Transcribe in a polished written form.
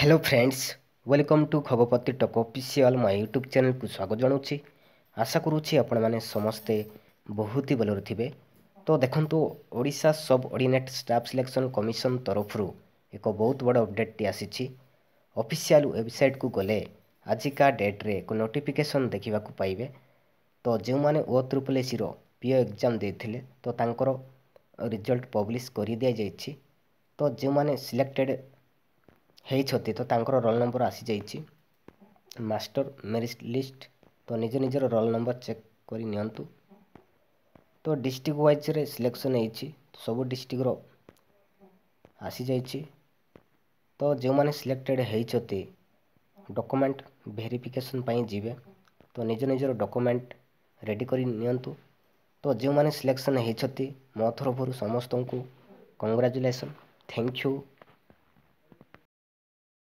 Hello friends, welcome to खगोपत्ति top official my YouTube channel कुसागोजनुची। आशा करूची आपण माने समस्ते बहुत ही भलर थिबे। तो देखंतु Odisha subordinate staff selection commission तरफरु एको बहुत बड़ अपडेट टी आसीची। ऑफिशियल वेबसाइट को गले आजिका डेट रे को नोटिफिकेशन देखिबा को पाइबे। तो जे माने O300 पीओ एग्जाम देथिले तो तांकर रिजल्ट पब्लिश करि दिया जाईची। तो जे माने सिलेक्टेड हे छति तो तांकर रोल नंबर आसी जाईची मास्टर मेरिट लिस्ट। तो निज निजर रोल नंबर चेक करी नियंतु। तो डिस्ट्रिक्ट वाइज रे सिलेक्शन हेची, तो सब डिस्ट्रिक्ट रो आसी जाईची। तो जे माने सिलेक्टेड हे छति डॉक्यूमेंट वेरिफिकेशन पई जीवे, तो निज निजर डॉक्यूमेंट रेडी करी नियंतु। तो जे माने सिलेक्शन हे छति म थरफरु समस्तन को कांग्रेचुलेशन, थैंक यू।